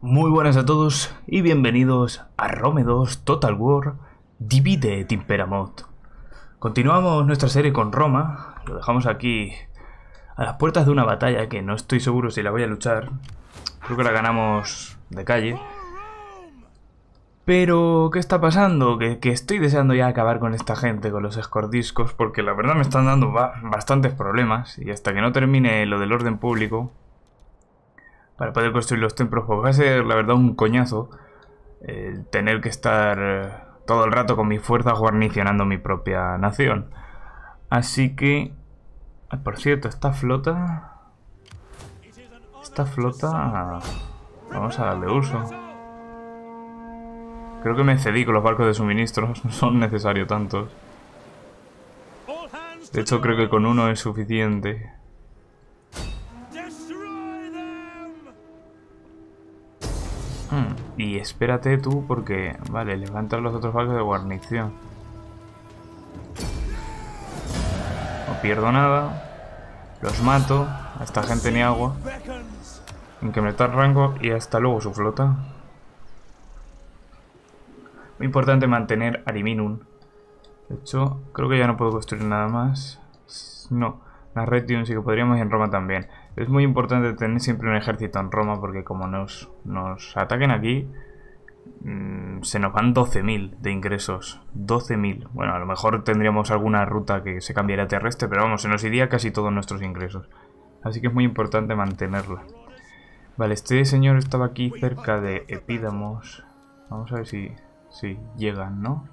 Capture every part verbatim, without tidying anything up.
Muy buenas a todos y bienvenidos a Rome dos Total War Divide et Impera mod. Continuamos nuestra serie con Roma, lo dejamos aquí a las puertas de una batalla que no estoy seguro si la voy a luchar. Creo que la ganamos de calle. Pero, ¿qué está pasando? Que, que estoy deseando ya acabar con esta gente, con los escordiscos, porque la verdad me están dando bastantes problemas y hasta que no termine lo del orden público para poder construir los templos, pues va a ser la verdad un coñazo eh, tener que estar todo el rato con mis fuerzas guarnicionando mi propia nación. Así que, por cierto, esta flota, esta flota, vamos a darle uso. Creo que me excedí con los barcos de suministros, no son necesarios tantos. De hecho, creo que con uno es suficiente. Hmm. Y espérate tú porque... Vale, les van a entrar los otros barcos de guarnición. No pierdo nada. Los mato. A esta gente ni agua. Incrementar rango y hasta luego su flota. Muy importante mantener Ariminum. De hecho, creo que ya no puedo construir nada más. No. La Retium sí que podríamos y en Roma también. Es muy importante tener siempre un ejército en Roma porque como nos, nos ataquen aquí, mmm, se nos van doce mil de ingresos. doce mil. Bueno, a lo mejor tendríamos alguna ruta que se cambiara a terrestre, pero vamos, se nos iría casi todos nuestros ingresos. Así que es muy importante mantenerla. Vale, este señor estaba aquí cerca de Epídamos. Vamos a ver si, si llegan, ¿no?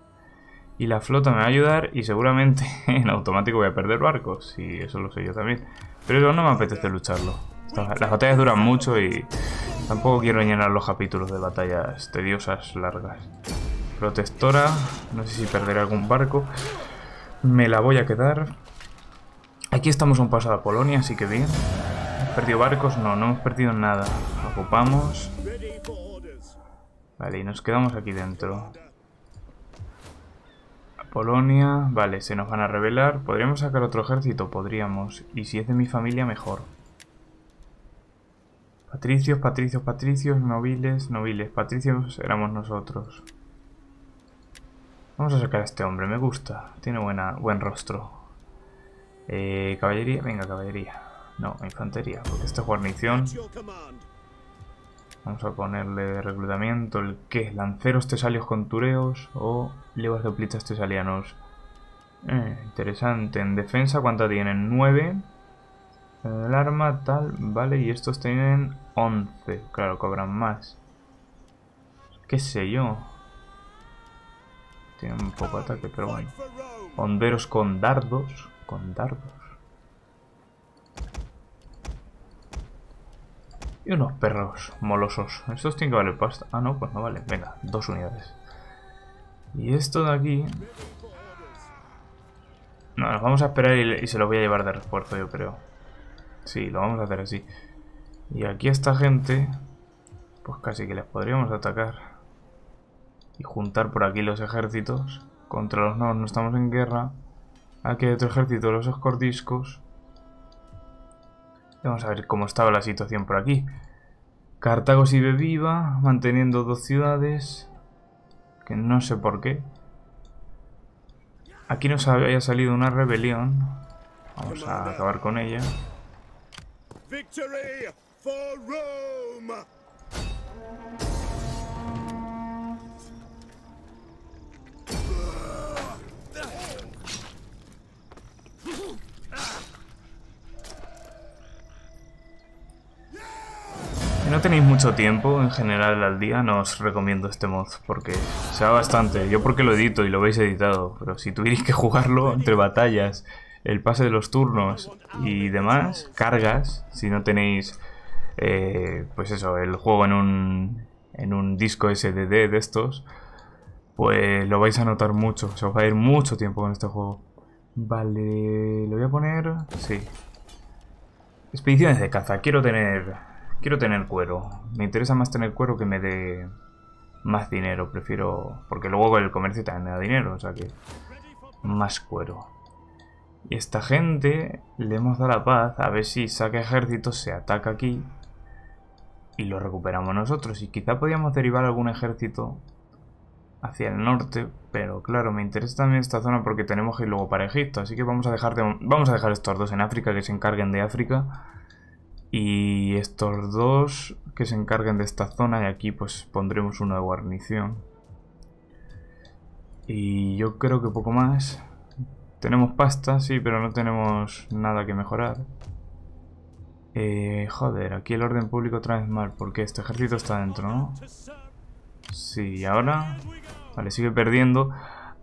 Y la flota me va a ayudar y seguramente en automático voy a perder barcos. Y eso lo sé yo también. Pero eso no me apetece lucharlo. Las batallas duran mucho y tampoco quiero llenar los capítulos de batallas tediosas largas. Protectora. No sé si perderé algún barco. Me la voy a quedar. Aquí estamos a un paso a Apolonia, así que bien. ¿Hemos perdido barcos? No, no hemos perdido nada. Ocupamos. Vale, y nos quedamos aquí dentro. Polonia, vale, se nos van a rebelar. ¿Podríamos sacar otro ejército? Podríamos. Y si es de mi familia, mejor. Patricios, patricios, patricios, noviles, noviles. Patricios éramos nosotros. Vamos a sacar a este hombre, me gusta. Tiene buena, buen rostro. Eh, caballería, venga, caballería. No, infantería, porque esta es guarnición. Vamos a ponerle reclutamiento, el qué, lanceros tesalios con tureos o levas de oplitas tesalianos. Eh, interesante, en defensa, ¿cuánta tienen? nueve. El arma, tal, vale, y estos tienen once, claro, cobran más. ¿Qué sé yo? Tienen un poco de ataque, pero bueno. Honderos con dardos, con dardos. Y unos perros molosos. Estos tienen que valer pasta. Ah, no, pues no vale. Venga, dos unidades. Y esto de aquí... No, nos vamos a esperar y, y se los voy a llevar de refuerzo, yo creo. Sí, lo vamos a hacer así. Y aquí esta gente... Pues casi que les podríamos atacar. Y juntar por aquí los ejércitos. Contra los noros no estamos en guerra. Aquí hay otro ejército, los escordiscos. Vamos a ver cómo estaba la situación por aquí. Cartago sigue viva, manteniendo dos ciudades. Que no sé por qué. Aquí nos había salido una rebelión. Vamos a acabar con ella. No tenéis mucho tiempo en general al día, no os recomiendo este mod porque se va bastante. Yo porque lo edito y lo veis editado, pero si tuvierais que jugarlo entre batallas, el pase de los turnos y demás, cargas, si no tenéis eh, pues eso, el juego en un, en un disco ese de de de estos, pues lo vais a notar mucho, se os va a ir mucho tiempo con este juego. Vale, lo voy a poner... sí. Expediciones de caza, quiero tener... Quiero tener cuero. Me interesa más tener cuero que me dé más dinero. Prefiero... Porque luego con el comercio también me da dinero. O sea que... Más cuero. Y esta gente... Le hemos dado la paz. A ver si saca ejércitos. Se ataca aquí. y lo recuperamos nosotros. Y quizá podíamos derivar algún ejército hacia el norte, pero claro, me interesa también esta zona porque tenemos que ir luego para Egipto. Así que vamos a dejar, de, vamos a dejar estos dos en África, que se encarguen de África. Y estos dos que se encarguen de esta zona, y aquí pues pondremos uno de guarnición. Y yo creo que poco más. Tenemos pasta, sí, pero no tenemos nada que mejorar. Eh, joder, aquí el orden público otra vez mal, porque este ejército está dentro, ¿no? Sí, y ahora... Vale, sigue perdiendo.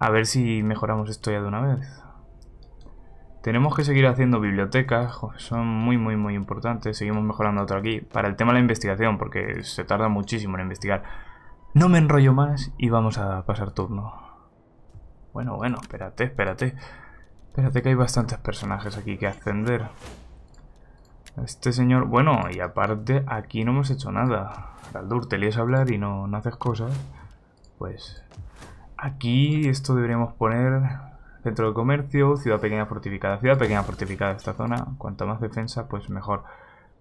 A ver si mejoramos esto ya de una vez. Tenemos que seguir haciendo bibliotecas, joder, son muy muy muy importantes. Seguimos mejorando otro aquí, para el tema de la investigación, porque se tarda muchísimo en investigar. No me enrollo más y vamos a pasar turno. Bueno, bueno, espérate, espérate. Espérate que hay bastantes personajes aquí que ascender. Este señor... Bueno, y aparte, aquí no hemos hecho nada. Araldur, te lías a hablar y no, no haces cosas. Pues... Aquí esto deberíamos poner... Centro de comercio, ciudad pequeña fortificada. Ciudad pequeña fortificada esta zona. Cuanto más defensa, pues mejor.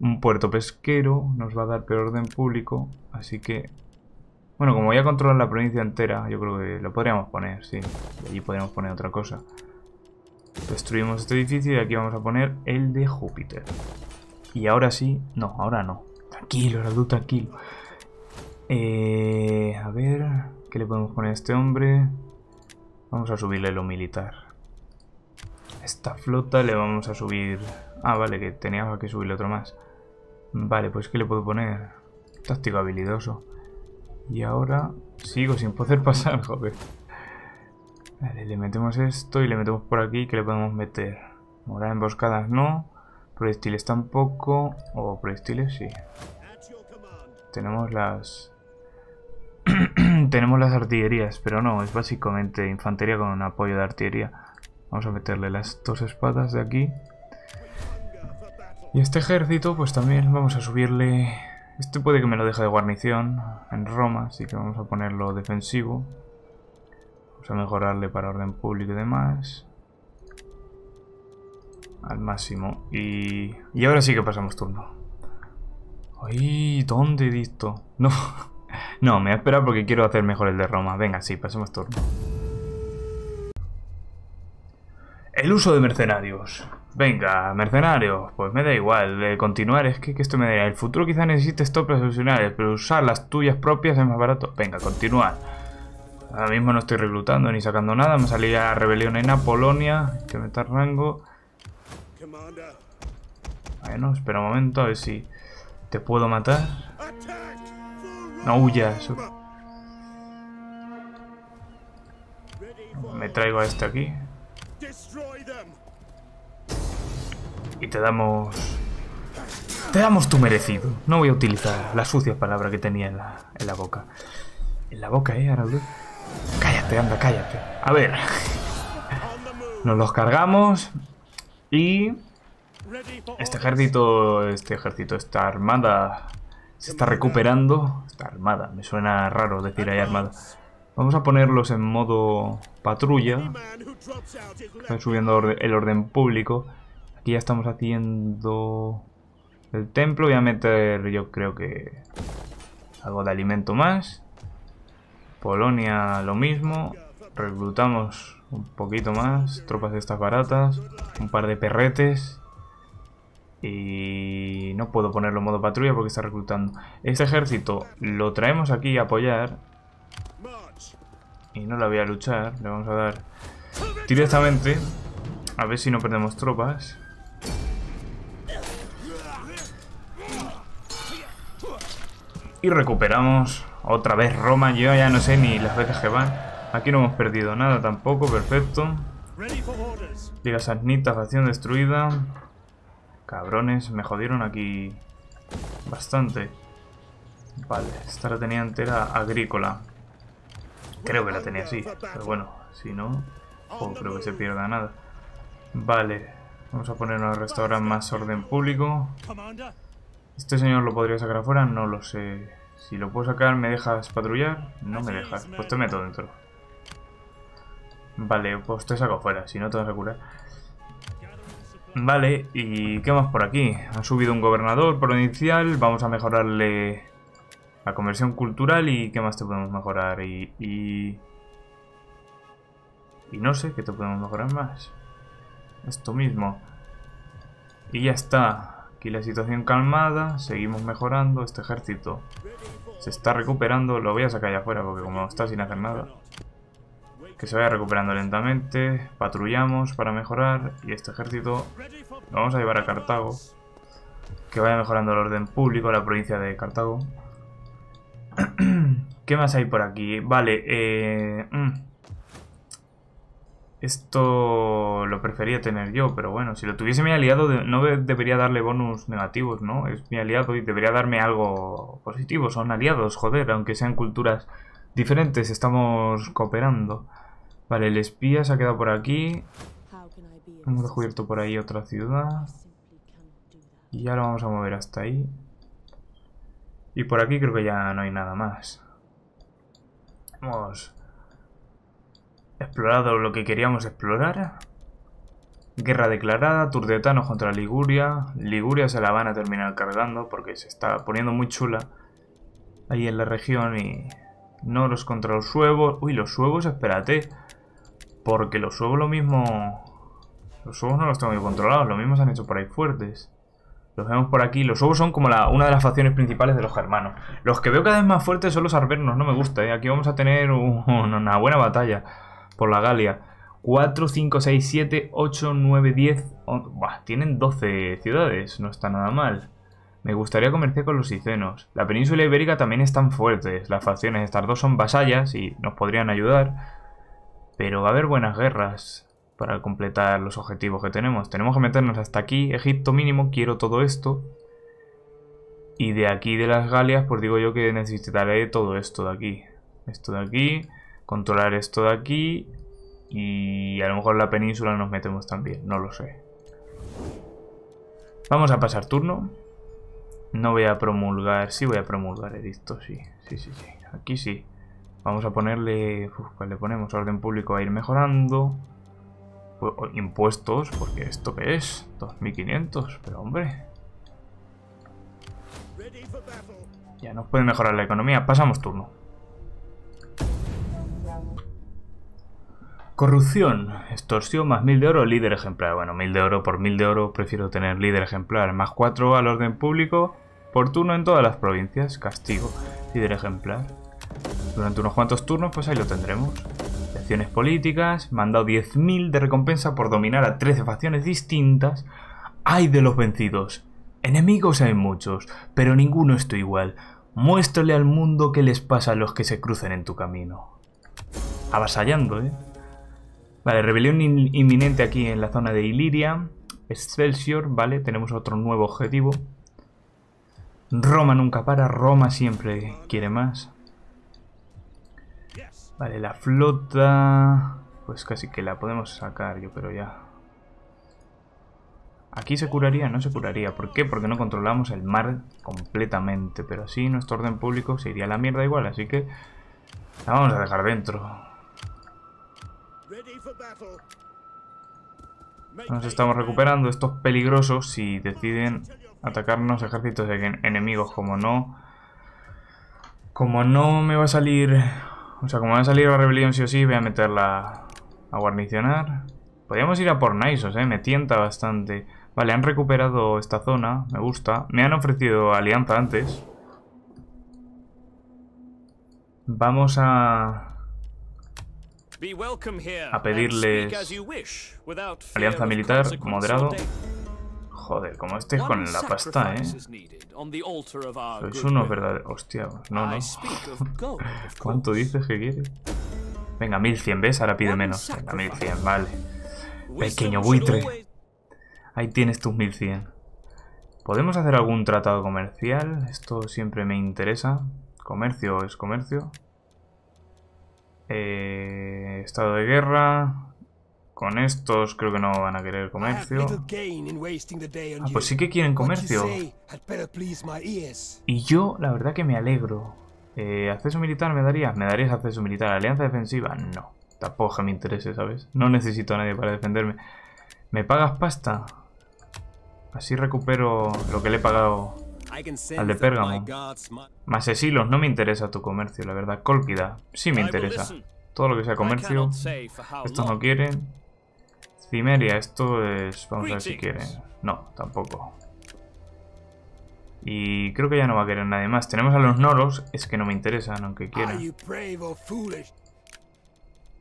Un puerto pesquero nos va a dar peor orden público. Así que... Bueno, como voy a controlar la provincia entera, yo creo que lo podríamos poner, sí. Y allí podríamos poner otra cosa. Destruimos este edificio y aquí vamos a poner el de Júpiter. Y ahora sí... No, ahora no. Tranquilo, Araldur, tranquilo. Eh, a ver... ¿Qué le podemos poner a este hombre? Vamos a subirle lo militar. Esta flota le vamos a subir... Ah, vale, que teníamos que subirle otro más. Vale, pues ¿qué le puedo poner? Táctico habilidoso. Y ahora... Sigo sin poder pasar, joder. Vale, le metemos esto y le metemos por aquí. ¿Qué le podemos meter? Morar emboscadas, no... Proyectiles tampoco. O proyectiles, sí. Tenemos las... Tenemos las artillerías, pero no, es básicamente infantería con un apoyo de artillería. Vamos a meterle las dos espadas de aquí. Y este ejército, pues también vamos a subirle... Este puede que me lo deje de guarnición en Roma, así que vamos a ponerlo defensivo. Vamos a mejorarle para orden público y demás... Al máximo. Y... y ahora sí que pasamos turno. ¡Ay! ¿Dónde he visto? No, no, me voy a esperar porque quiero hacer mejor el de Roma. Venga, sí, pasemos turno. El uso de mercenarios. Venga, mercenarios. Pues me da igual. De continuar es que, que esto me da igual. El futuro quizá necesite tropas opcionales, pero usar las tuyas propias es más barato. Venga, continuar. Ahora mismo no estoy reclutando ni sacando nada. Me salía rebelión en Apolonia. Hay que meter rango. Bueno, espera un momento, a ver si te puedo matar. No huyas. Me traigo a este aquí. Y te damos... Te damos tu merecido. No voy a utilizar la sucia palabra que tenía en la, en la boca. En la boca, eh, Araldur. Cállate, anda, cállate. A ver. Nos los cargamos. Y este ejército, este ejército, esta armada se está recuperando. Esta armada, me suena raro decir ahí armada. Vamos a ponerlos en modo patrulla. Están subiendo orde, el orden público. Aquí ya estamos haciendo el templo. Voy a meter, yo creo que algo de alimento más. Polonia lo mismo. Reclutamos un poquito más, tropas de estas baratas, un par de perretes. Y no puedo ponerlo en modo patrulla porque está reclutando. Este ejército lo traemos aquí a apoyar. Y no la voy a luchar, le vamos a dar directamente. A ver si no perdemos tropas. Y recuperamos otra vez Roma, yo ya no sé ni las veces que van. Aquí no hemos perdido nada tampoco, perfecto. Llega Sarnita, facción destruida. Cabrones, me jodieron aquí bastante. Vale, esta la tenía entera agrícola. Creo que la tenía así, pero bueno, si no, oh, creo que se pierda nada. Vale, vamos a ponernos a restaurar más orden público. Este señor lo podría sacar afuera, no lo sé. Si lo puedo sacar, ¿me dejas patrullar? No me dejas, pues te meto dentro. Vale, pues te saco fuera, si no te vas a curar. Vale, ¿y qué más por aquí? Ha subido un gobernador provincial, vamos a mejorarle La conversión cultural y qué más te podemos mejorar. Y, y, y no sé qué te podemos mejorar más. Esto mismo. Y ya está. Aquí la situación calmada. Seguimos mejorando. Este ejército se está recuperando. Lo voy a sacar allá afuera porque como está sin hacer nada. Que se vaya recuperando lentamente. Patrullamos para mejorar. Y este ejército lo vamos a llevar a Cartago. Que vaya mejorando el orden público. La provincia de Cartago. ¿Qué más hay por aquí? Vale, eh, esto lo prefería tener yo, pero bueno, si lo tuviese mi aliado no debería darle bonus negativos, ¿no? Es mi aliado y debería darme algo positivo. Son aliados, joder, aunque sean culturas diferentes, estamos cooperando. Vale, el espía se ha quedado por aquí. Hemos descubierto por ahí otra ciudad. Y ahora vamos a mover hasta ahí. Y por aquí creo que ya no hay nada más. Hemos explorado lo que queríamos explorar. Guerra declarada, Turdetanos contra Liguria. Liguria se la van a terminar cargando porque se está poniendo muy chula ahí en la región. Y Noros contra los Suevos. Uy, los Suevos, espérate. Porque los Suevos lo mismo... Los Suevos no los tengo muy controlados, lo mismo se han hecho por ahí fuertes. Los vemos por aquí. Los Suevos son como la, una de las facciones principales de los germanos. Los que veo cada vez más fuertes son los Arvernos. No me gusta, ¿eh? Aquí vamos a tener un, una buena batalla por la Galia. cuatro, cinco, seis, siete, ocho, nueve, diez... Buah, tienen doce ciudades. No está nada mal. Me gustaría comerciar con los Sicenos. La península ibérica también están fuertes. Las facciones, estas dos son vasallas y nos podrían ayudar. Pero va a haber buenas guerras para completar los objetivos que tenemos. Tenemos que meternos hasta aquí. Egipto mínimo. Quiero todo esto. Y de aquí de las Galias. Pues digo yo que necesitaré todo esto de aquí. Esto de aquí. Controlar esto de aquí. Y a lo mejor la península nos metemos también. No lo sé. Vamos a pasar turno. No voy a promulgar. Sí voy a promulgar edicto. Sí. Sí, sí, sí. Aquí sí. Vamos a ponerle... Uf, pues le ponemos orden público a ir mejorando. Impuestos, porque esto que es dos mil quinientos, pero hombre, ya nos puede mejorar la economía. Pasamos turno. Corrupción, extorsión más mil de oro, líder ejemplar. Bueno, mil de oro por mil de oro, prefiero tener líder ejemplar. Más cuatro al orden público por turno en todas las provincias. Castigo, líder ejemplar durante unos cuantos turnos, pues ahí lo tendremos. Acciones políticas, me han dado diez mil de recompensa por dominar a trece facciones distintas. ¡Ay de los vencidos! Enemigos hay muchos, pero ninguno es tu igual. Muéstrale al mundo qué les pasa a los que se cruzan en tu camino. Avasallando, ¿eh? Vale, rebelión in inminente aquí en la zona de Iliria. Excelsior, vale, tenemos otro nuevo objetivo. Roma nunca para, Roma siempre quiere más. Vale, la flota... Pues casi que la podemos sacar, yo creo ya. ¿Aquí se curaría? No se curaría. ¿Por qué? Porque no controlamos el mar completamente. Pero así nuestro orden público se iría a la mierda igual. Así que la vamos a dejar dentro. Nos estamos recuperando. Estos peligrosos, si deciden atacarnos ejércitos en enemigos, como no... Como no me va a salir... O sea, como va a salir la rebelión sí o sí, voy a meterla a guarnicionar. Podríamos ir a por Naisos, eh. Me tienta bastante. Vale, han recuperado esta zona. Me gusta. Me han ofrecido alianza antes. Vamos a... A pedirles alianza militar moderado. Joder, como estés con la pasta, ¿eh? Sois unos verdaderos... Hostia, no, no. ¿Cuánto dices que quieres? Venga, mil cien, ¿ves? Ahora pide menos. Venga, mil cien, vale. Pequeño buitre. Ahí tienes tus mil cien. ¿Podemos hacer algún tratado comercial? Esto siempre me interesa. Comercio es comercio. Eh, estado de guerra... Con estos creo que no van a querer comercio. Ah, pues sí que quieren comercio. Y yo, la verdad que me alegro. Eh, ¿Acceso militar me darías? ¿Me darías acceso militar? ¿Alianza defensiva? No. Tampoco que me interese, ¿sabes? No necesito a nadie para defenderme. ¿Me pagas pasta? Así recupero lo que le he pagado al de Pérgamo. Masesilos, no me interesa tu comercio, la verdad. Cólquida, sí me interesa. Todo lo que sea comercio. Estos no quieren. Cimeria, esto es... Vamos a ver si quieren. No, tampoco. Y creo que ya no va a querer nadie más. Tenemos a los Noros, es que no me interesan, aunque quieran.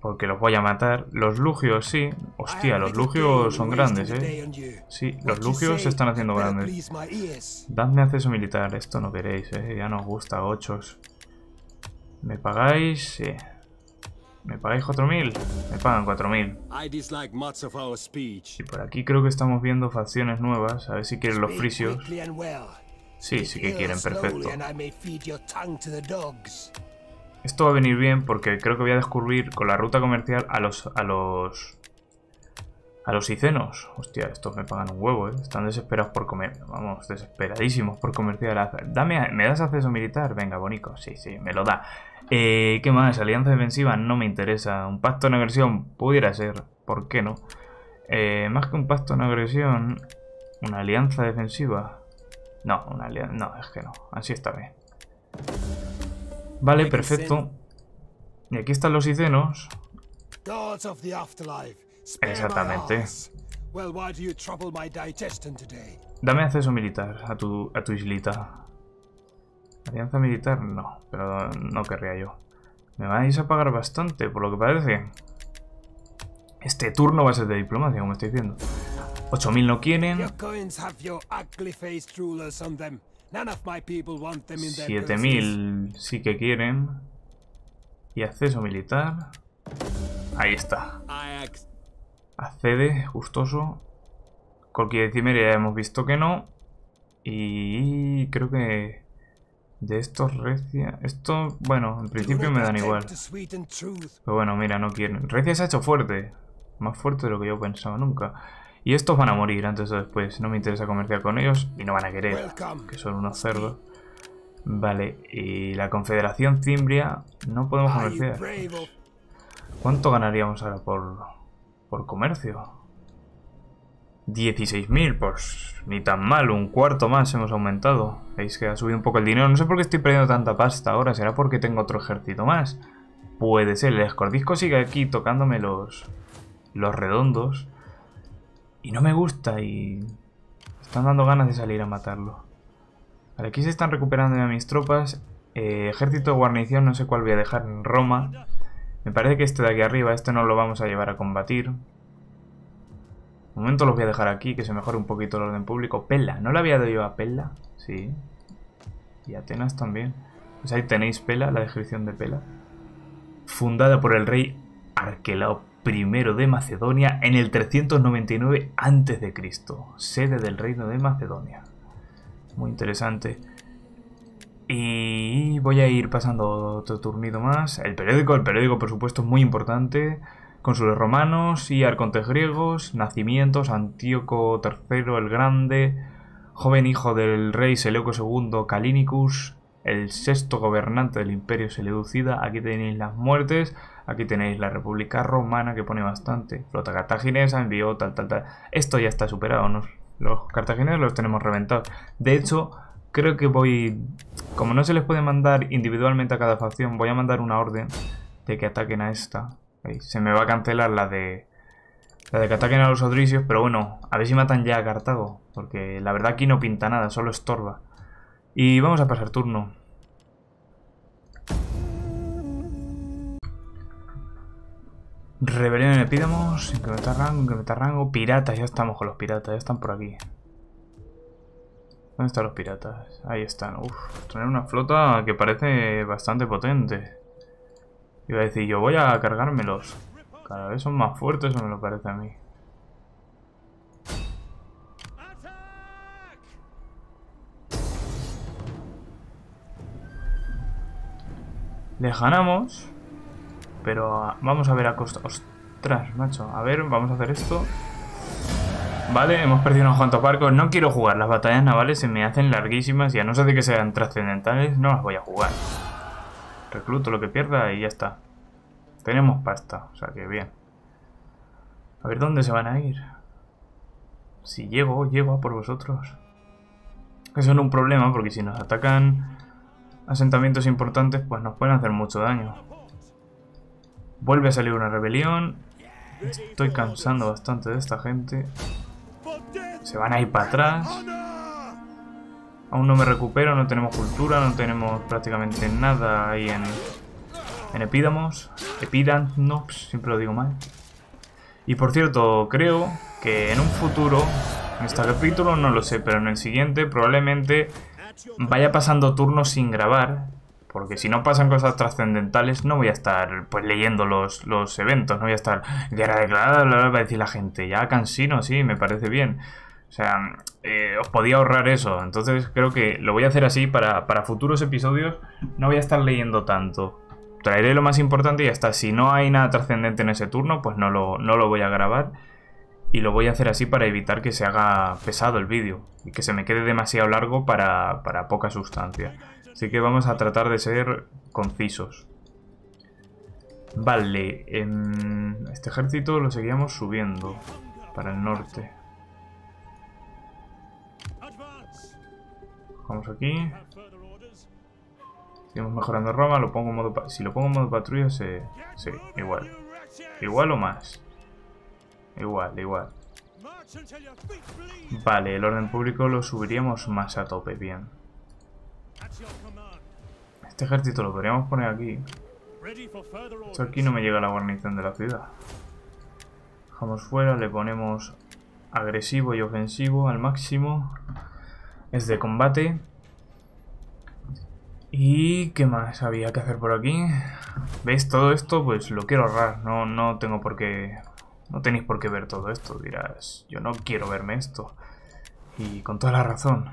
Porque los voy a matar. Los Lugios, sí. Hostia, los Lugios son grandes, eh. Sí, los Lugios se están haciendo grandes. Dadme acceso militar. Esto no queréis, eh. Ya nos gusta, ochos. ¿Me pagáis? Sí. ¿Me pagáis cuatro mil? Me pagan cuatro mil. Y por aquí creo que estamos viendo facciones nuevas. A ver si quieren los frisios. Sí, sí que quieren, perfecto. Esto va a venir bien porque creo que voy a descubrir con la ruta comercial a los... a los... a los Icenos. Hostia, estos me pagan un huevo, eh. Están desesperados por comer. Vamos, desesperadísimos por comercial. Dame, ¿me das acceso militar? Venga, bonito. Sí, sí, me lo da. Eh, ¿qué más? Alianza defensiva no me interesa. Un pacto en agresión pudiera ser. ¿Por qué no? Eh, más que un pacto en agresión, una alianza defensiva. No, una alianza... No, es que no. Así está bien. Vale, perfecto. Y aquí están los Icenos. Exactamente. Dame acceso militar a tu, a tu islita. Alianza militar, no. Pero no querría yo. Me vais a pagar bastante, por lo que parece. Este turno va a ser de diplomacia, como estoy diciendo. ocho mil no quieren. siete mil sí que quieren. Y acceso militar. Ahí está. Accede, gustoso. Cólquida y Cimeria ya hemos visto que no. Y creo que de estos Recia... Esto, bueno, en principio me dan igual. Pero bueno, mira, no quieren. Recia se ha hecho fuerte. Más fuerte de lo que yo pensaba nunca. Y estos van a morir antes o después. No me interesa comerciar con ellos y no van a querer, que son unos cerdos. Vale, y la Confederación Cimbria no podemos comerciar. ¿Cuánto ganaríamos ahora por, por comercio? dieciséis mil, pues ni tan mal. Un cuarto más hemos aumentado. Veis que ha subido un poco el dinero. No sé por qué estoy perdiendo tanta pasta ahora. ¿Será porque tengo otro ejército más? Puede ser. El Escordisco sigue aquí tocándome los, los redondos. Y no me gusta y... Están dando ganas de salir a matarlo. Vale, aquí se están recuperando ya mis tropas. Eh, ejército de guarnición, no sé cuál voy a dejar en Roma. Me parece que este de aquí arriba, este no lo vamos a llevar a combatir. De momento los voy a dejar aquí, que se mejore un poquito el orden público. Pela, ¿no la había dado yo a Pela? Sí. Y Atenas también. Pues ahí tenéis Pela, la descripción de Pela. Fundada por el rey Arquelao primero de Macedonia en el trescientos noventa y nueve antes de Cristo, sede del reino de Macedonia. Muy interesante. Y voy a ir pasando otro turnito más. El periódico, el periódico por supuesto es muy importante. Cónsules romanos y arcontes griegos, nacimientos, Antíoco tercero el Grande, joven hijo del rey Seleuco segundo Callinicus, el sexto gobernante del imperio seleucida. Aquí tenéis las muertes. Aquí tenéis la República Romana, que pone bastante. Flota cartaginesa, envió tal, tal, tal. Esto ya está superado, ¿no? Los cartagineses los tenemos reventados. De hecho, creo que voy... Como no se les puede mandar individualmente a cada facción, voy a mandar una orden de que ataquen a esta. Ahí, se me va a cancelar la de... La de que ataquen a los odrisios, pero bueno, a ver si matan ya a Cartago. Porque la verdad aquí no pinta nada, solo estorba. Y vamos a pasar turno. Rebelión en Epídamos, incrementar rango, incrementar rango. Piratas, ya estamos con los piratas, ya están por aquí. ¿Dónde están los piratas? Ahí están. Uf, tener una flota que parece bastante potente. Iba a decir, yo voy a cargármelos. Cada vez son más fuertes, eso me lo parece a mí. Les ganamos. Pero vamos a ver a costa... Ostras, macho. A ver, vamos a hacer esto. Vale, hemos perdido unos cuantos barcos. No quiero jugar. Las batallas navales se me hacen larguísimas. Y a no ser de que sean trascendentales, no las voy a jugar. Recluto lo que pierda y ya está. Tenemos pasta. O sea que bien. A ver, ¿dónde se van a ir? Si llego, llego a por vosotros. Que son un problema porque si nos atacan asentamientos importantes, pues nos pueden hacer mucho daño. Vuelve a salir una rebelión. Estoy cansando bastante de esta gente. Se van a ir para atrás. Aún no me recupero, no tenemos cultura, no tenemos prácticamente nada ahí en, en Epídamos. Epidamnos, siempre lo digo mal. Y por cierto, creo que en un futuro, en este capítulo no lo sé, pero en el siguiente probablemente vaya pasando turnos sin grabar. Porque si no pasan cosas trascendentales no voy a estar pues leyendo los, los eventos, no voy a estar guerra declarada, bla, bla, bla, va a decir la gente, ya cansino, sí, me parece bien. O sea, eh, os podía ahorrar eso, entonces creo que lo voy a hacer así para, para futuros episodios, no voy a estar leyendo tanto. Traeré lo más importante y ya está, si no hay nada trascendente en ese turno, pues no lo, no lo voy a grabar. Y lo voy a hacer así para evitar que se haga pesado el vídeo y que se me quede demasiado largo para, para poca sustancia. Así que vamos a tratar de ser concisos. Vale, en este ejército lo seguíamos subiendo para el norte. Vamos aquí. Seguimos mejorando Roma, lo pongo en modo, si lo pongo en modo patrulla, se, se, igual. Igual o más. Igual, igual. Vale, el orden público lo subiríamos más a tope, bien. Este ejército lo podríamos poner aquí. Esto aquí no me llega a la guarnición de la ciudad. Dejamos fuera, le ponemos agresivo y ofensivo al máximo. Es de combate. ¿Y qué más había que hacer por aquí? ¿Veis? Todo esto pues lo quiero ahorrar. No, no tengo por qué... No tenéis por qué ver todo esto. Dirás, yo no quiero verme esto. Y con toda la razón.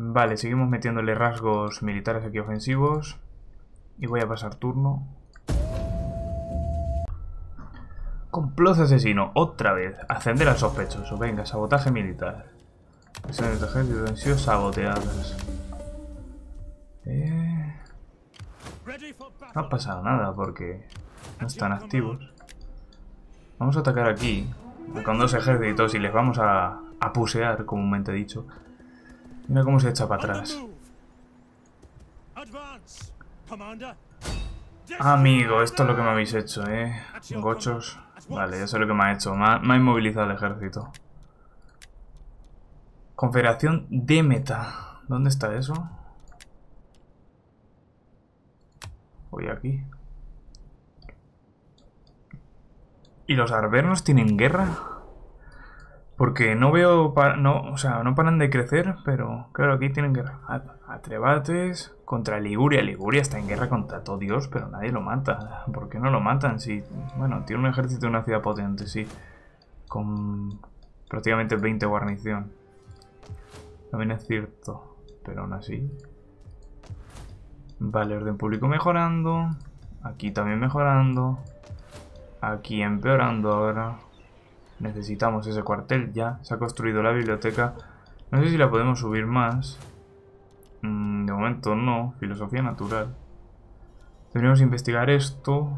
Vale, seguimos metiéndole rasgos militares aquí ofensivos. Y voy a pasar turno. Complot asesino, otra vez. Ascender al sospechoso. Venga, sabotaje militar. Misiones de ejército han sido saboteadas. Eh... No ha pasado nada porque no están activos. Vamos a atacar aquí con dos ejércitos y les vamos a, a pusear, comúnmente dicho. Mira cómo se echa para atrás. Amigo, esto es lo que me habéis hecho, ¿eh? Gochos. Vale, eso es lo que me ha hecho. Me ha, me ha inmovilizado el ejército. Confederación de Meta. ¿Dónde está eso? Voy aquí. ¿Y los Arvernos tienen guerra? Porque no veo... No, o sea, no paran de crecer, pero... Claro, aquí tienen guerra. Atrebates contra Liguria. Liguria está en guerra contra todo Dios, pero nadie lo mata. ¿Por qué no lo matan? Si... Bueno, tiene un ejército de una ciudad potente, sí. Con prácticamente veinte guarnición. También es cierto, pero aún así... Vale, orden público mejorando. Aquí también mejorando. Aquí empeorando ahora. Necesitamos ese cuartel ya. Se ha construido la biblioteca. No sé si la podemos subir más. Mm, de momento no. Filosofía natural. Deberíamos investigar esto.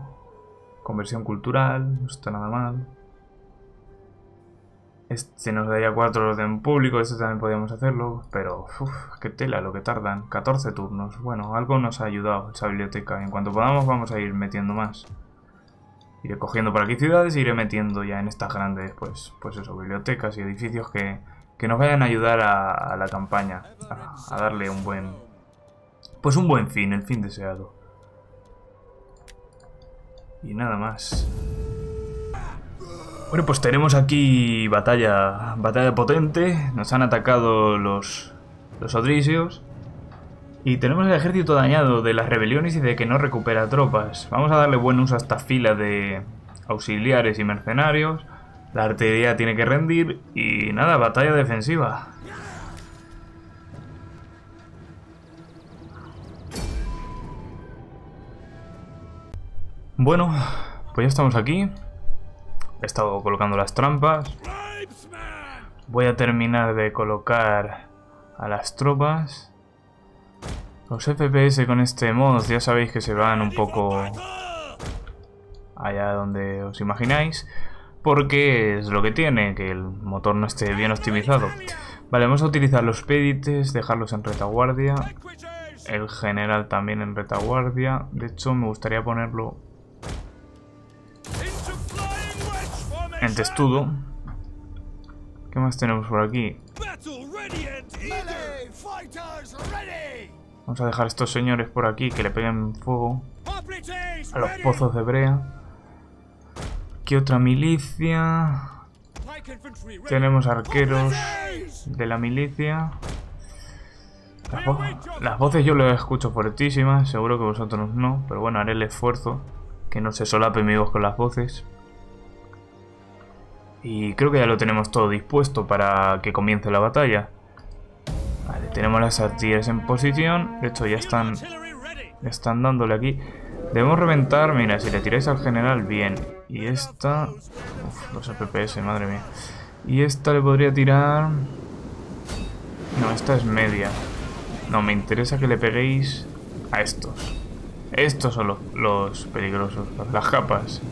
Conversión cultural. No está nada mal. Este nos daría cuatro orden público. Este también podríamos hacerlo. Pero, uff, qué tela lo que tardan. catorce turnos. Bueno, algo nos ha ayudado esa biblioteca. En cuanto podamos vamos a ir metiendo más. Iré cogiendo por aquí ciudades e iré metiendo ya en estas grandes, pues, pues eso, bibliotecas y edificios que, que nos vayan a ayudar a, a la campaña, a, a darle un buen, pues un buen fin, el fin deseado. Y nada más. Bueno, pues tenemos aquí batalla, batalla potente, nos han atacado los, los Odrisios. Y tenemos el ejército dañado de las rebeliones y de que no recupera tropas. Vamos a darle buen uso a esta fila de auxiliares y mercenarios. La artillería tiene que rendir y nada, batalla defensiva. Bueno, pues ya estamos aquí. He estado colocando las trampas. Voy a terminar de colocar a las tropas. Los F P S con este mod ya sabéis que se van un poco allá donde os imagináis, porque es lo que tiene, que el motor no esté bien optimizado. Vale, vamos a utilizar los pédites, dejarlos en retaguardia. El general también en retaguardia. De hecho, me gustaría ponerlo en testudo. ¿Qué más tenemos por aquí? Vamos a dejar a estos señores por aquí que le peguen fuego a los pozos de brea. ¿Qué otra milicia? Tenemos arqueros de la milicia. Las, vo las voces yo las escucho fuertísimas, seguro que vosotros no, pero bueno, haré el esfuerzo que no se solape mi voz con las voces. Y creo que ya lo tenemos todo dispuesto para que comience la batalla. Vale, tenemos las artillerías en posición. De hecho ya están, ya están dándole aquí. Debemos reventar, mira, si le tiráis al general, bien. Y esta... Uf, los F P S, madre mía. Y esta le podría tirar... No, esta es media. No, me interesa que le peguéis a estos. Estos son los, los peligrosos, las capas.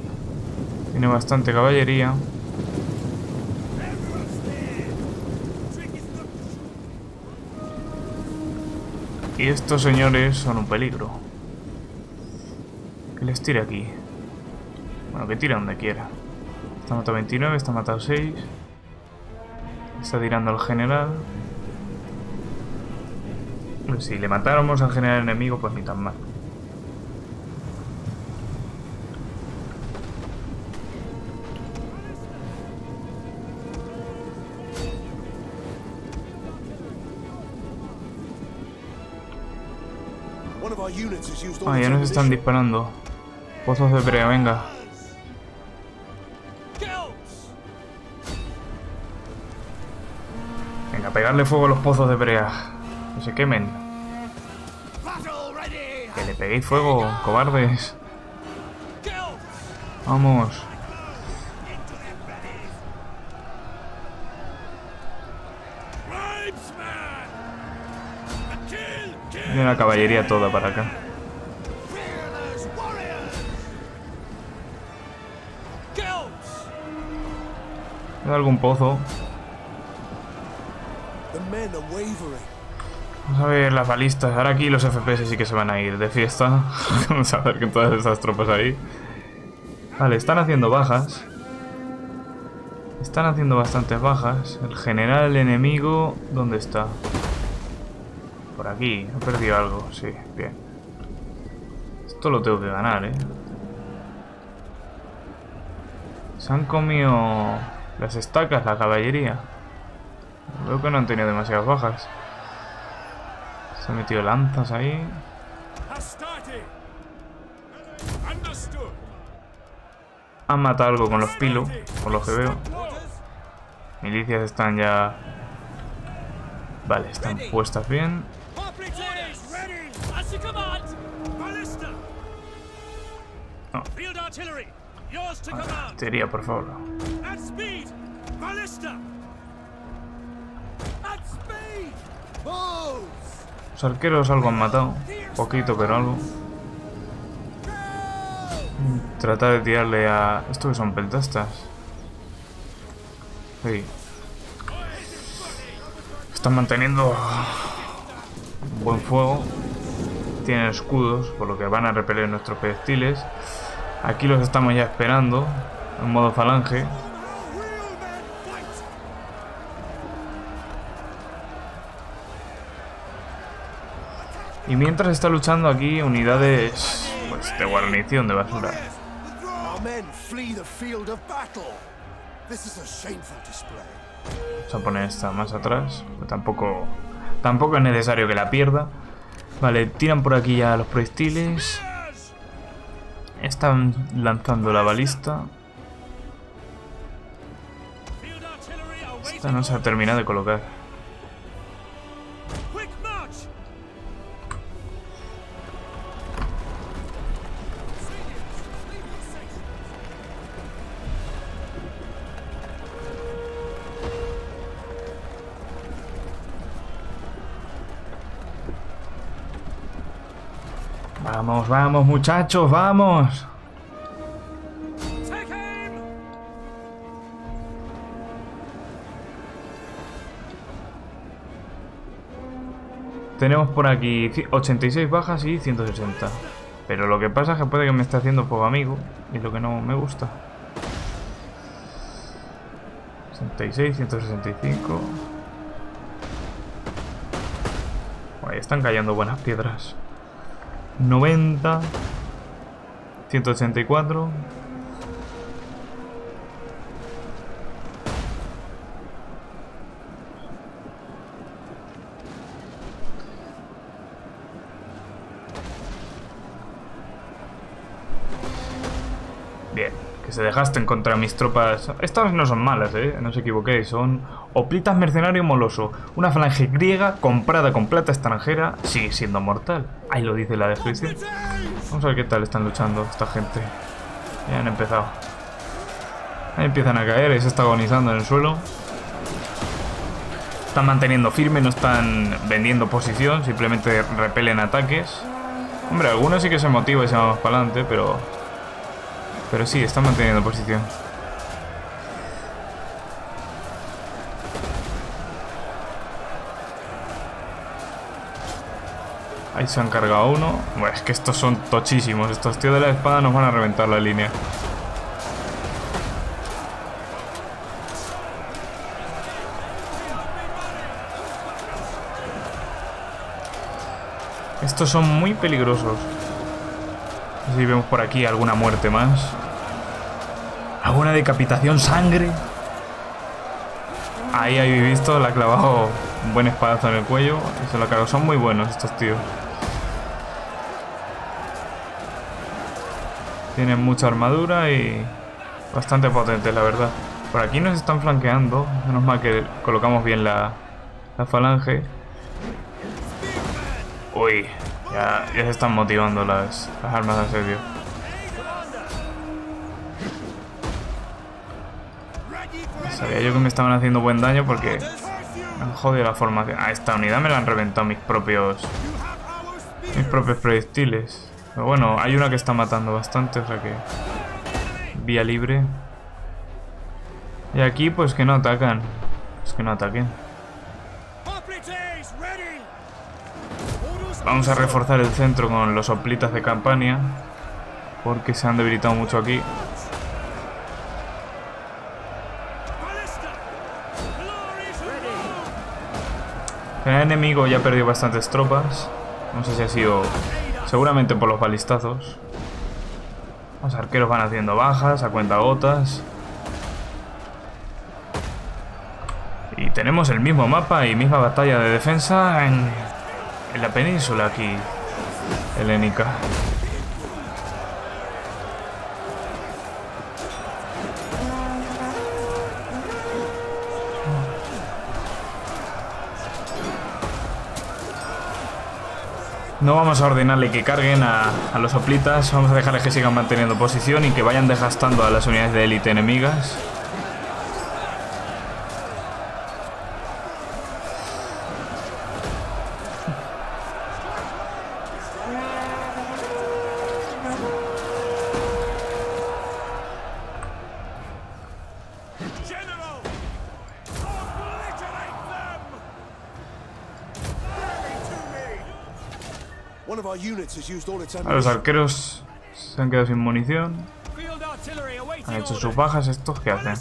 Tiene bastante caballería. Y estos señores son un peligro. Que les tire aquí. Bueno, que tire donde quiera. Esta mata veintinueve, esta mata seis. Está tirando al general. Pues si le matáramos al general enemigo, pues ni tan mal. Ah, ya nos están disparando. Pozos de brea, venga. Venga, pegarle fuego a los pozos de brea. Que se quemen. Que le peguéis fuego, cobardes. Vamos. Viene la caballería toda para acá. Algún pozo. Vamos a ver las balistas. Ahora aquí los F P S sí que se van a ir de fiesta. Vamos a ver que todas estas tropas ahí. Vale, están haciendo bajas. Están haciendo bastantes bajas. El general enemigo, ¿dónde está? Por aquí. He perdido algo. Sí, bien. Esto lo tengo que ganar, ¿eh? Se han comido... las estacas, la caballería. Veo que no han tenido demasiadas bajas. Se han metido lanzas ahí. Han matado algo con los pilos, por lo que veo. Milicias están ya... Vale, están puestas bien. No. Artillería, por favor. Los arqueros algo han matado. Poquito, pero algo. Tratar de tirarle a... Estos que son peltastas. Sí. Están manteniendo un buen fuego. Tienen escudos, por lo que van a repeler nuestros proyectiles. Aquí los estamos ya esperando, en modo falange. Y mientras está luchando aquí, unidades pues, de guarnición de basura. Vamos a poner esta más atrás, pero tampoco, tampoco es necesario que la pierda. Vale, tiran por aquí ya los proyectiles. Están lanzando la balista. Esta no se ha terminado de colocar. Vamos, vamos, muchachos, vamos. Tenemos por aquí ochenta y seis bajas y ciento sesenta. Pero lo que pasa es que puede que me esté haciendo poco amigo. Y es lo que no me gusta. sesenta y seis, ciento sesenta y cinco. Ahí están cayendo buenas piedras. noventa. ciento ochenta y cuatro. Bien, que se dejasten contra mis tropas. Estas no son malas, eh, no os equivoquéis. Son Oplitas mercenario moloso. Una falange griega comprada con plata extranjera. Sigue siendo mortal. Ahí lo dice la descripción. Vamos a ver qué tal están luchando esta gente. Ya han empezado. Ahí empiezan a caer. Ahí se está agonizando en el suelo. Están manteniendo firme. No están vendiendo posición. Simplemente repelen ataques. Hombre, algunos sí que se motiva y se van más para adelante, pero... Pero sí, están manteniendo posición. Ahí se han cargado uno. Bueno, es que estos son tochísimos. Estos tíos de la espada nos van a reventar la línea. Estos son muy peligrosos. Si vemos por aquí alguna muerte más. Alguna decapitación, sangre. Ahí habéis visto, le ha clavado un buen espadazo en el cuello. Y se lo ha cargado. Son muy buenos estos tíos. Tienen mucha armadura y bastante potentes, la verdad. Por aquí nos están flanqueando. Menos mal que colocamos bien la, la falange. Uy. Ya, ya se están motivando las, las armas de asedio. Sabía yo que me estaban haciendo buen daño porque me han jodido la formación. A esta unidad me la han reventado mis propios mis propios proyectiles. Pero bueno, hay una que está matando bastante, o sea que vía libre. Y aquí pues que no atacan. Pues que no ataquen. Vamos a reforzar el centro con los Oplitas de Campania, porque se han debilitado mucho aquí. El enemigo ya ha perdido bastantes tropas. No sé si ha sido seguramente por los balistazos. Los arqueros van haciendo bajas a cuentagotas. Y tenemos el mismo mapa y misma batalla de defensa en... en la península aquí helénica. No vamos a ordenarle que carguen a, a los Oplitas. Vamos a dejarles que sigan manteniendo posición y que vayan desgastando a las unidades de élite enemigas. A los arqueros se han quedado sin munición. Han hecho sus bajas. ¿Estos qué hacen?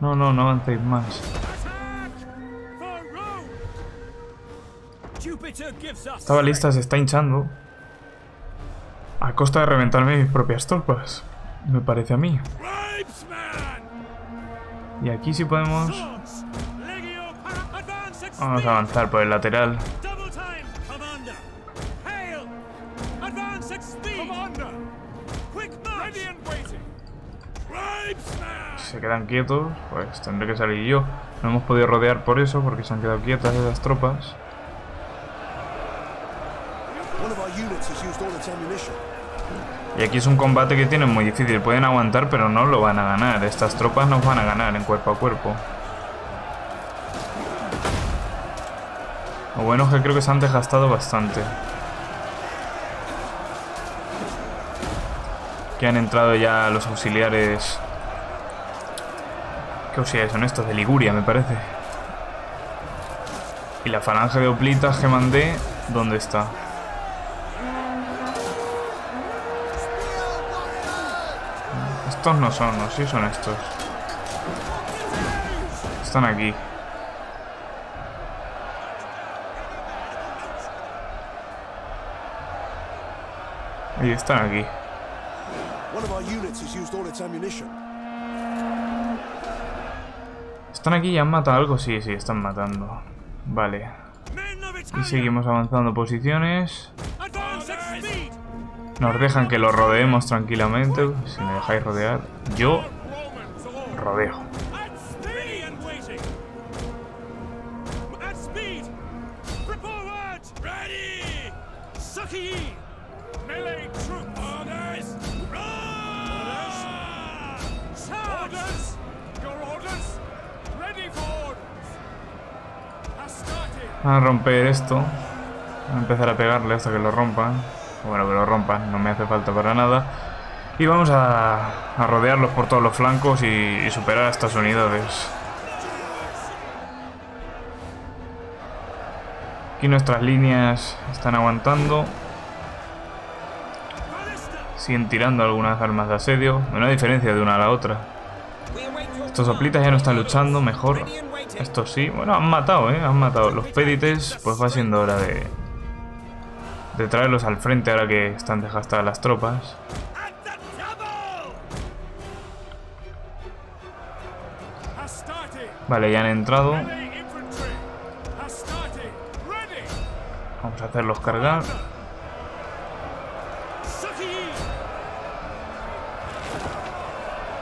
No, no, no avancéis más. Esta balista se está hinchando a costa de reventarme mis propias tropas, me parece a mí. Y aquí sí podemos. Vamos a avanzar por el lateral. Se quedan quietos, pues tendré que salir yo. No hemos podido rodear por eso, porque se han quedado quietas esas tropas. Y aquí es un combate que tienen muy difícil. Pueden aguantar, pero no lo van a ganar. Estas tropas nos van a ganar en cuerpo a cuerpo. Lo bueno es que creo que se han desgastado bastante. Que han entrado ya los auxiliares. ¿Qué auxiliares son estos? De Liguria, me parece. Y la falange de Oplitas que mandé, ¿dónde está? Estos no son, no, sí son estos. Están aquí. Y están aquí. ¿Están aquí y han matado algo? Sí, sí, están matando. Vale. Y seguimos avanzando posiciones. Nos dejan que lo rodeemos tranquilamente. Si me dejáis rodear, yo rodeo. A romper esto. Voy a empezar a pegarle hasta que lo rompan. Bueno, que lo rompan, no me hace falta para nada. Y vamos a, a rodearlos por todos los flancos y, y superar a estas unidades. Aquí nuestras líneas están aguantando. Siguen tirando algunas armas de asedio. Una diferencia de una a la otra. Estos Hoplitas ya no están luchando, mejor. Estos sí, bueno, han matado, ¿eh? Han matado. Los pédites, pues va siendo hora de... de traerlos al frente ahora que están desgastadas las tropas. Vale, ya han entrado. Vamos a hacerlos cargar.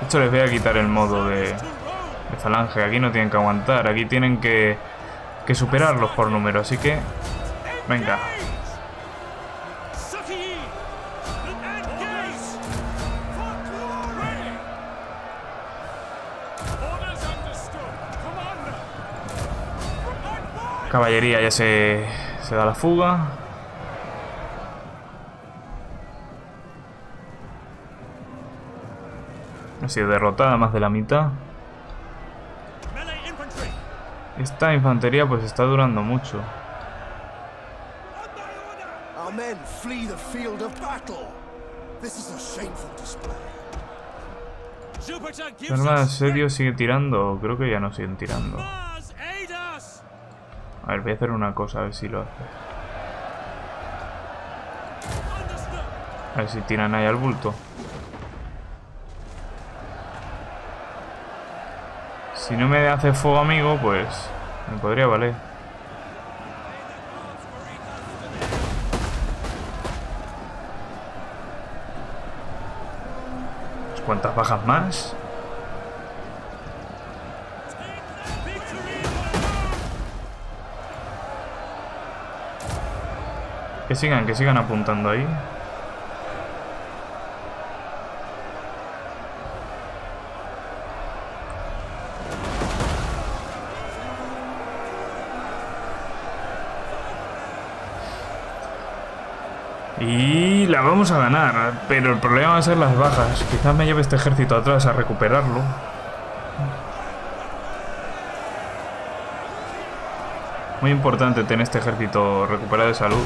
De hecho, les voy a quitar el modo de... de falange. Aquí no tienen que aguantar, aquí tienen que, que superarlos por número, así que venga. Caballería ya se, se da la fuga. Ha sido derrotada más de la mitad. Esta infantería pues está durando mucho. ¿La arma de asedio sigue tirando? Creo que ya no siguen tirando. A ver, voy a hacer una cosa, a ver si lo hace. A ver si tiran ahí al bulto. Si no me hace fuego, amigo, pues me podría valer. ¿Cuántas bajas más? Que sigan, que sigan apuntando ahí. Y la vamos a ganar, pero el problema va a ser las bajas. Quizás me lleve este ejército atrás a recuperarlo. Muy importante tener este ejército recuperado de salud.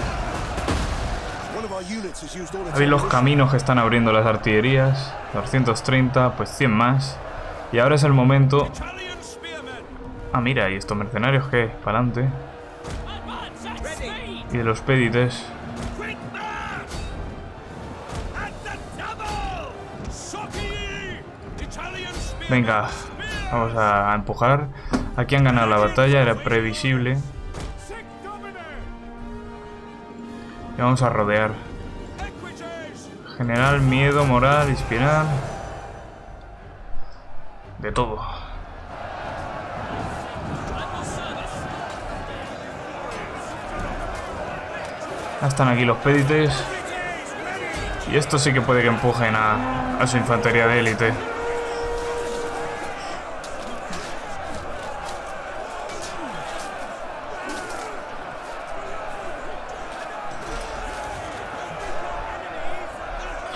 Veis los caminos que están abriendo las artillerías. doscientos treinta, pues cien más. Y ahora es el momento... Ah, mira, y estos mercenarios que para adelante. Y de los pédites. Venga, vamos a empujar. Aquí han ganado la batalla, era previsible. Y vamos a rodear. General, miedo, moral, inspirar. De todo. Ya están aquí los pédites. Y esto sí que puede que empujen a, a su infantería de élite.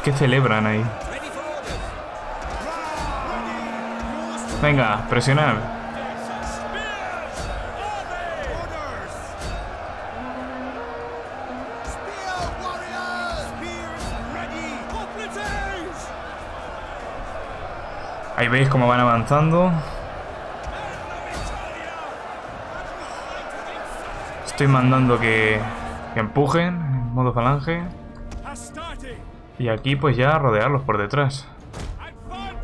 ¿Qué celebran ahí? Venga, presionar. Ahí veis cómo van avanzando. Estoy mandando que, que empujen en modo falange. Y aquí pues ya rodearlos por detrás.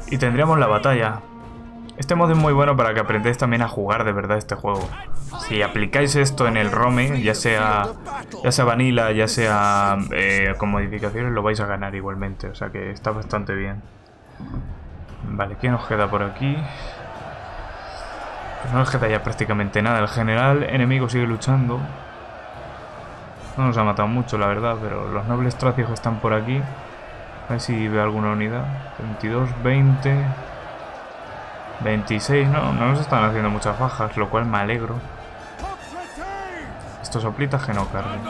Y tendríamos la batalla. Este modo es muy bueno para que aprendáis también a jugar de verdad este juego. Si aplicáis esto en el Rome, ya sea ya sea Vanilla, ya sea eh, con modificaciones, lo vais a ganar igualmente. O sea que está bastante bien. Vale, ¿qué nos queda por aquí? Pues no nos queda ya prácticamente nada. El general enemigo sigue luchando. No nos ha matado mucho, la verdad, pero los nobles tracios están por aquí. A ver si veo alguna unidad. veintidós, veinte, veintiséis. No, no nos están haciendo muchas bajas, lo cual me alegro. Estos oplitas que no carguen.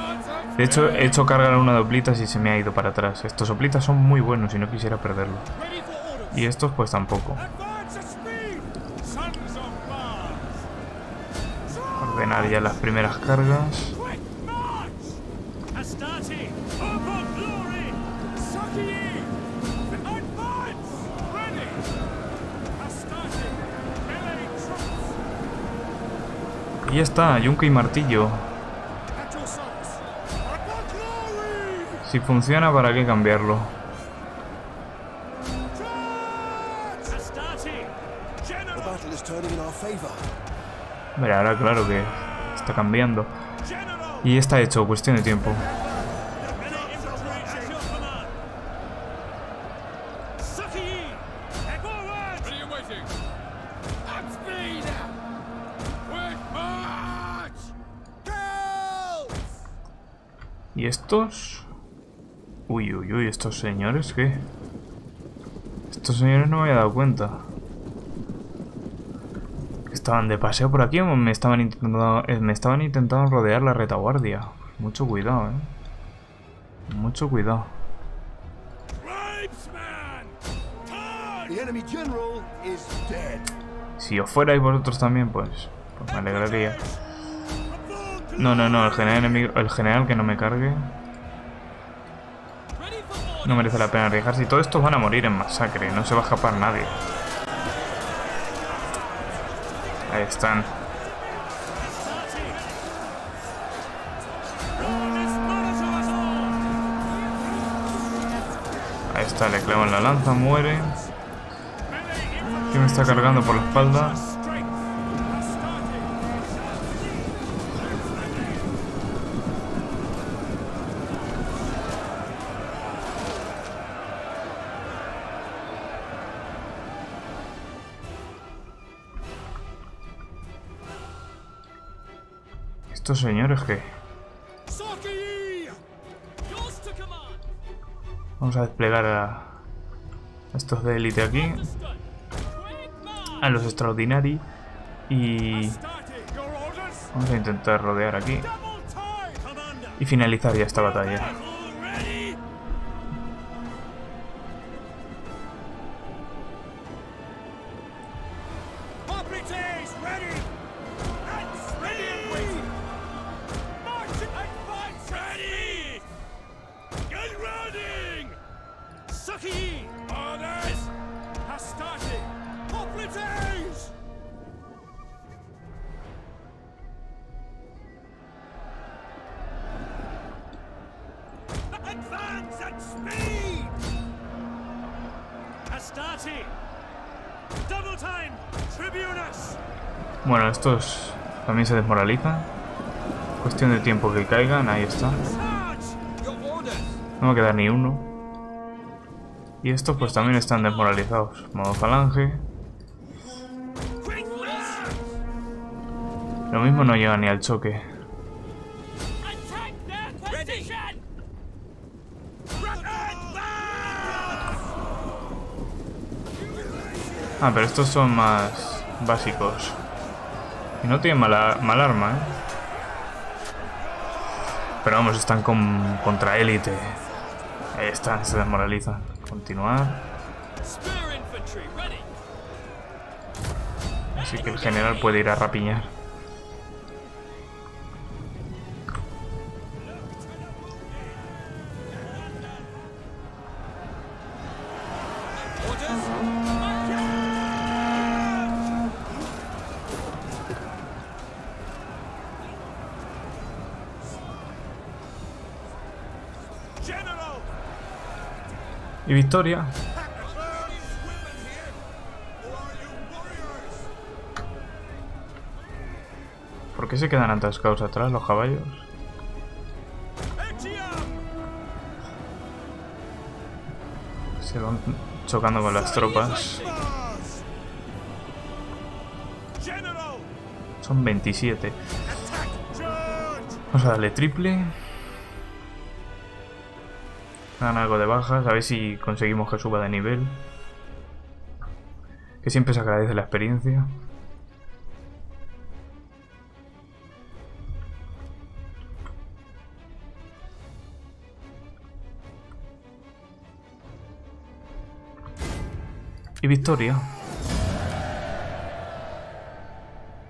De hecho, he hecho cargar a una de oplitas y se me ha ido para atrás. Estos oplitas son muy buenos y no quisiera perderlos. Y estos pues tampoco. Ordenar ya las primeras cargas. Y ya está, yunque y martillo. Si funciona, ¿para qué cambiarlo? Mira, ahora claro que está cambiando. Y está hecho, cuestión de tiempo. ¿Y estos? Uy, uy, uy, estos señores, ¿qué? Estos señores no me había dado cuenta. ¿Estaban de paseo por aquí o me estaban intentando, me estaban intentando rodear la retaguardia? Mucho cuidado, ¿eh? Mucho cuidado. Si os fuerais vosotros también, pues, pues me alegraría. No, no, no, el general enemigo, el general que no me cargue. No merece la pena arriesgarse. Y todos estos van a morir en masacre, no se va a escapar nadie. Ahí están. Ahí está, le clavo en la lanza, muere. ¿Quién me está cargando por la espalda? Estos señores que... Vamos a desplegar a estos de élite aquí. A los extraordinari. Y... vamos a intentar rodear aquí. Y finalizar ya esta batalla. Bueno, estos también se desmoralizan. Cuestión de tiempo que caigan, ahí está. No va a quedar ni uno. Y estos pues también están desmoralizados. Modo falange. Lo mismo no llega ni al choque. Ah, pero estos son más básicos. Y no tienen mala, mal arma, ¿eh? Pero vamos, están con, contra élite. Ahí están, se desmoralizan. Continuar. Así que el general puede ir a rapiñar. Y victoria. ¿Por qué se quedan atascados atrás los caballos? Se van chocando con las tropas. Son veintisiete. Vamos a darle triple. Dan algo de bajas, a ver si conseguimos que suba de nivel. Que siempre se agradece la experiencia. Y victoria.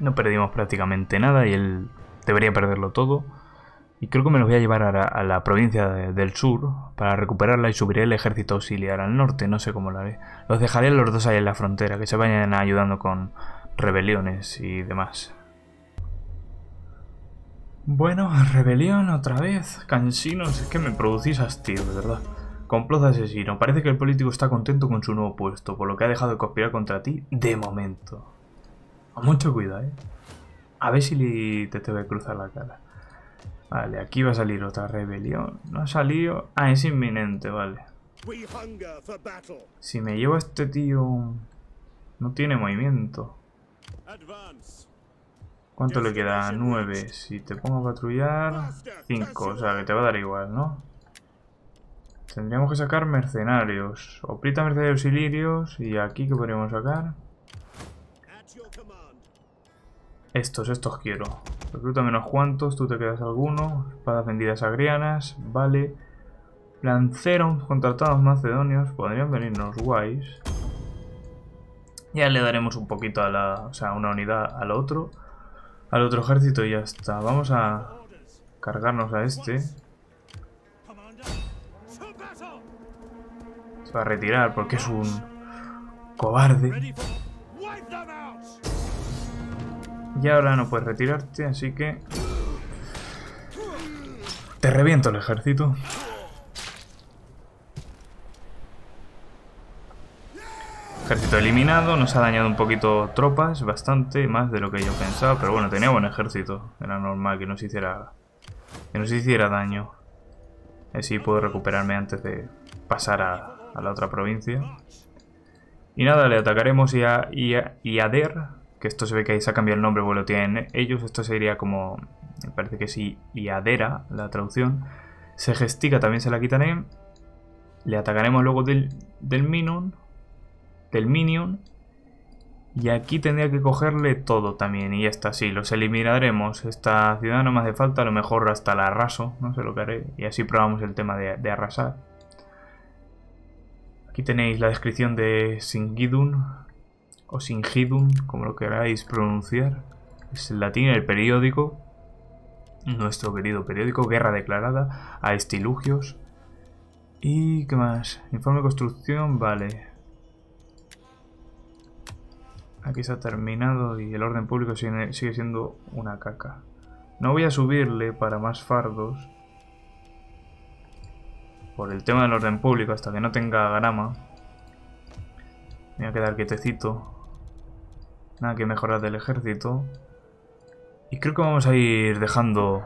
No perdimos prácticamente nada y él debería perderlo todo. Y creo que me los voy a llevar a la, a la provincia de, del sur para recuperarla y subiré el ejército auxiliar al norte. No sé cómo lo haré. Los dejaré a los dos ahí en la frontera, que se vayan ayudando con rebeliones y demás. Bueno, rebelión otra vez. Cansinos, es que me producís hastío, de verdad. Complot asesino. Parece que el político está contento con su nuevo puesto, por lo que ha dejado de conspirar contra ti de momento. Mucho cuidado, ¿eh? A ver si te tengo que cruzar la cara. Vale, aquí va a salir otra rebelión. No ha salido... Ah, es inminente, vale. Si me llevo a este tío... No tiene movimiento. ¿Cuánto le queda? nueve. Si te pongo a patrullar... cinco, o sea que te va a dar igual, ¿no? Tendríamos que sacar mercenarios. Oplitas mercenarios y lirios. Y aquí, ¿qué podríamos sacar? Estos, estos quiero. Recluta menos cuantos, tú te quedas alguno. Espadas vendidas agrianas, vale. Lanceros contratados macedonios. Podrían venirnos guays. Ya le daremos un poquito a la... O sea, una unidad al otro. Al otro ejército y ya está. Vamos a cargarnos a este. Va a retirar porque es un cobarde. Y ahora no puedes retirarte, así que te reviento el ejército. Ejército eliminado, nos ha dañado un poquito tropas, bastante más de lo que yo pensaba, pero bueno, tenía buen ejército, era normal que nos hiciera que nos hiciera daño. Así puedo recuperarme antes de pasar a a la otra provincia. Y nada, le atacaremos y a, y a y Ader, que esto se ve que ahí se ha cambiado el nombre, bueno, lo tienen ellos. Esto sería como, me parece que sí, Iadera, la traducción. Se gestica, también se la quitaré. Le atacaremos luego del, del Minion, del Minion. Y aquí tendría que cogerle todo también. Y ya está, sí, los eliminaremos. Esta ciudad no me hace falta, a lo mejor hasta la arraso, no sé lo que haré. Y así probamos el tema de, de arrasar. Aquí tenéis la descripción de Singidun, o Singidun, como lo queráis pronunciar. Es el latín, el periódico, nuestro querido periódico, guerra declarada a Estilugios. ¿Y qué más? Informe de construcción, vale. Aquí se ha terminado y el orden público sigue siendo una caca. No voy a subirle para más fardos. Por el tema del orden público, hasta que no tenga grama. Me voy a quedar quietecito. Nada que mejorar del ejército. Y creo que vamos a ir dejando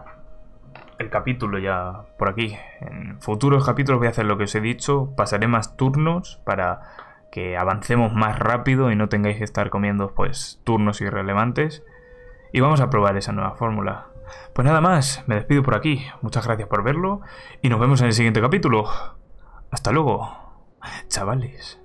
el capítulo ya por aquí. En futuros capítulos voy a hacer lo que os he dicho. Pasaré más turnos para que avancemos más rápido y no tengáis que estar comiendo pues turnos irrelevantes. Y vamos a probar esa nueva fórmula. Pues nada más, me despido por aquí. Muchas gracias por verlo y nos vemos en el siguiente capítulo. Hasta luego, chavales.